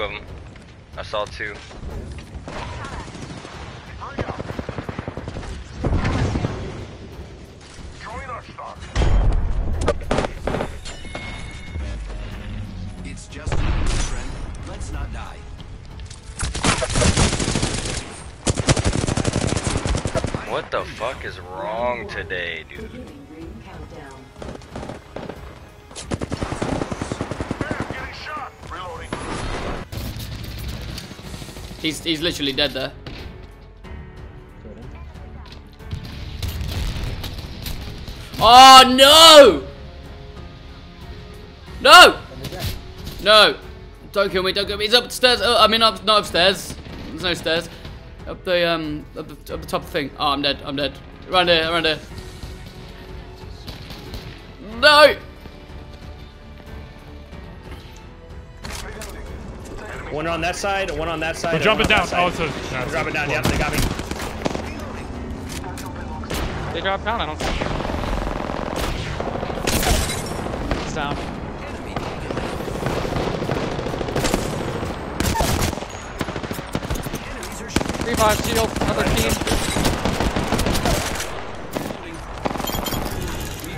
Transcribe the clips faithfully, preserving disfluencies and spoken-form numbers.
two of them. I saw two. It's just you, friend. Let's not die. What the fuck is wrong today, dude? He's he's literally dead there. Oh no! No! No! Don't kill me! Don't kill me! He's upstairs. Oh, I mean, up not upstairs. There's no stairs. Up the um up the, up the top of the thing. Oh, I'm dead. I'm dead. Around here. Around here. No! One on that side, one on that side. We're dropping down. Oh, it's a... No, it's dropping down, yeah, they got me. They dropped down, I don't see you. It's down. Revive, shield, another team.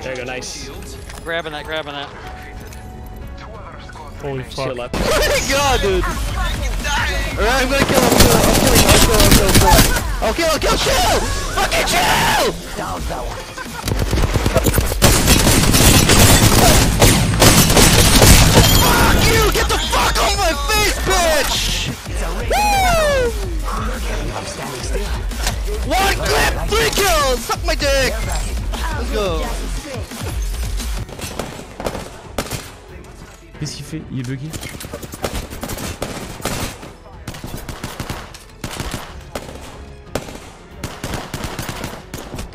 There you go, nice. Grabbing that, grabbing that. Holy fuck. Oh my god, dude! Alright, I'm gonna kill him, I'm killing him, I'm killing him, I'm killing him. I'll kill, I'll kill, chill! Fucking chill! Down that one. Fuck you! Get the fuck off my face, bitch! Woo! One clip, three kills! Suck my dick! Let's go. Qu'est-ce qu'il fait? Il est bugué.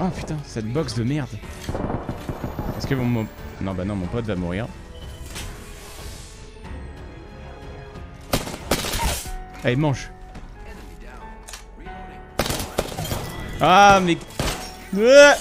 Ah putain, cette box de merde. Est-ce que mon... Non bah non, mon pote va mourir. Allez, mange. Ah mais... Dude.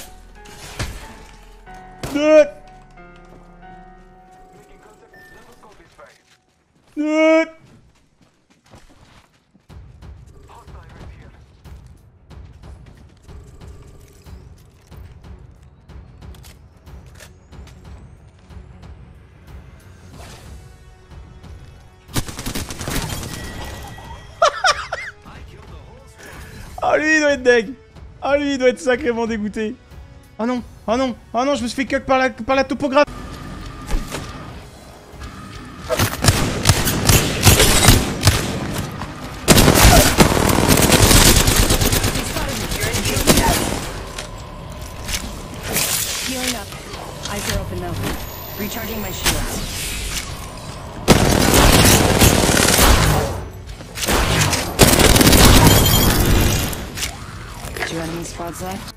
Ah lui il doit être deg. Ah lui il doit être sacrément dégoûté. Oh non, oh non, oh non, je me suis fait cuck par la, par la topographie. Recharging my shields. Two enemy squads left.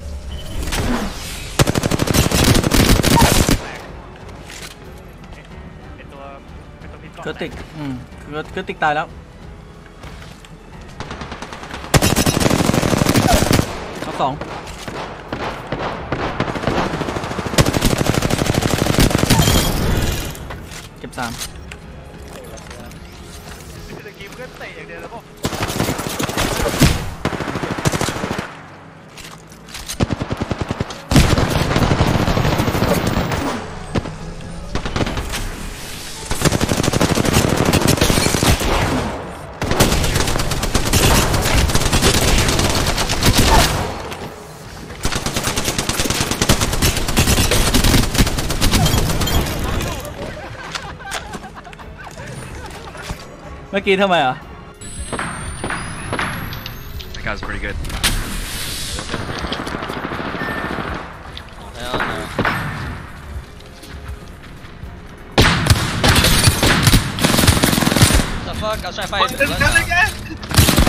Cứ tịch, ừ, cứ tịch tài lắm. Nó sòng. Hãy subscribe Lucky, tell me. That guy's pretty good. Hell no. What the fuck? I was trying to fight him.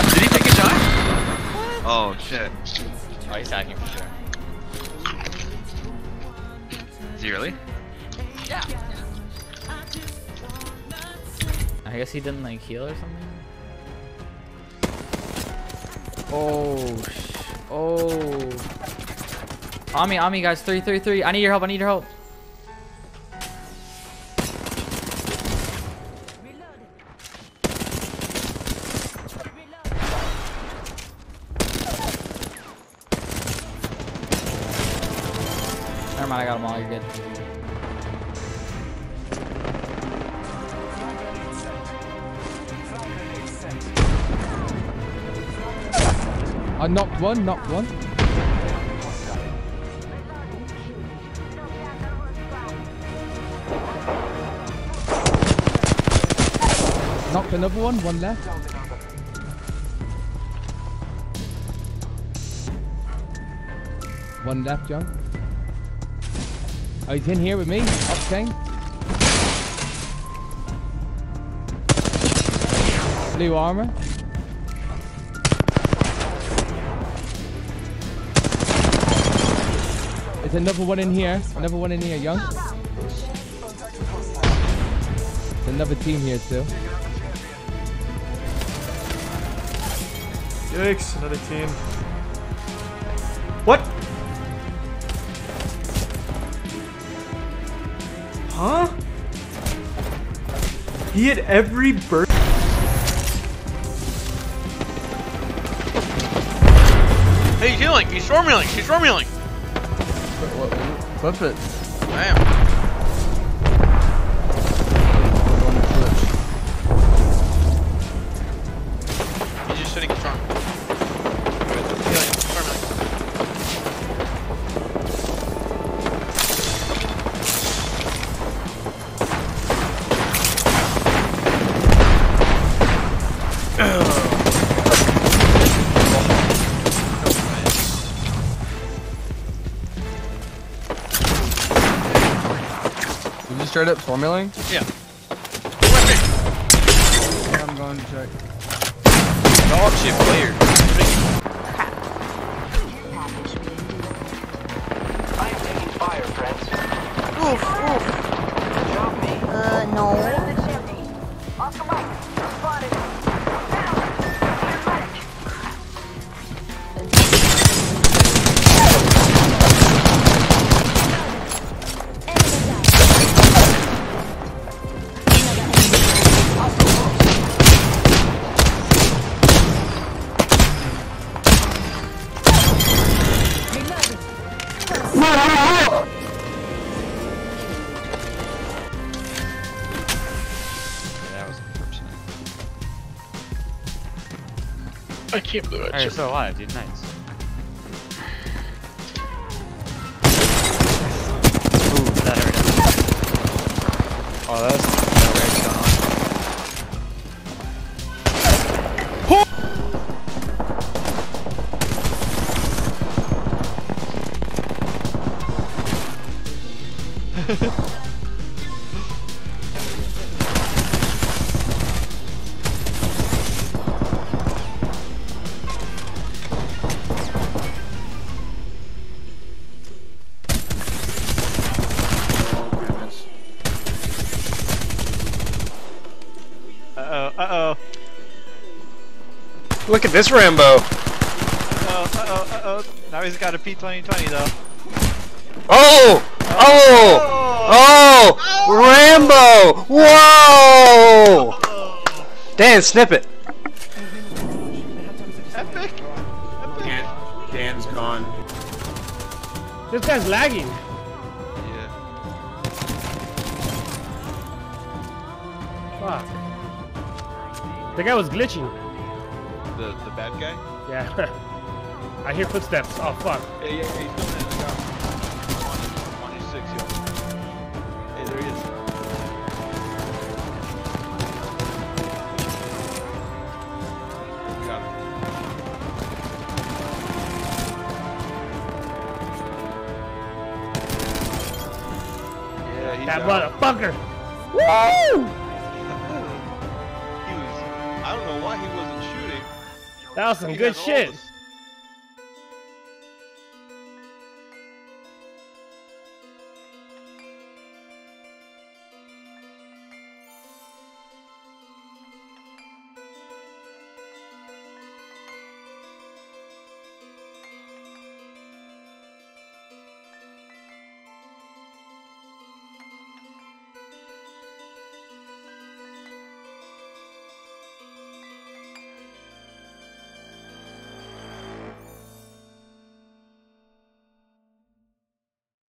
Did he take a shot? Oh shit. Oh, he's hacking for sure. Is he really? Yeah. I guess he didn't like heal or something. Oh, sh oh. Ami, Ami, guys, three, three, three. I need your help. I need your help. Reload. mind, I got them all, you're good. I knocked one, knocked one. Knocked another one, one left. One left, John. Oh, he's in here with me, Octane. Blue armor. There's another one in here. Another one in here, Young. There's another team here too. Yikes! Another team. What? Huh? He hit every bird. Hey, he's healing. He's storm healing. He's storm healing. Clip it. Damn. He's just sitting strong. Straight up storm healing? Yeah. yeah. I'm going to check. Dog shit player. I'm taking fire, friends. Oof, oof. Uh, no. I can't believe it. Alright, you're still alive, dude. Nice. Ooh, that hurt. Oh, that's that raid's gone. Oh! Uh-oh, uh-oh. Look at this Rambo. Uh-oh, uh-oh, uh-oh. Now he's got a P twenty twenty though. Oh! Oh! Oh! oh! oh! Rambo! Whoa! Oh. Dan, snip it. Epic. Epic. Dan, Dan's gone. This guy's lagging. Yeah. Fuck. The guy was glitching. The the bad guy? Yeah. I hear footsteps. Oh fuck. Hey, yeah, yeah, he's coming in the car. one twenty-six, yo. Hey, there he is. Got him. Yeah, he's that out. Motherfucker! Woo! I don't know why he wasn't shooting. That was some good shit.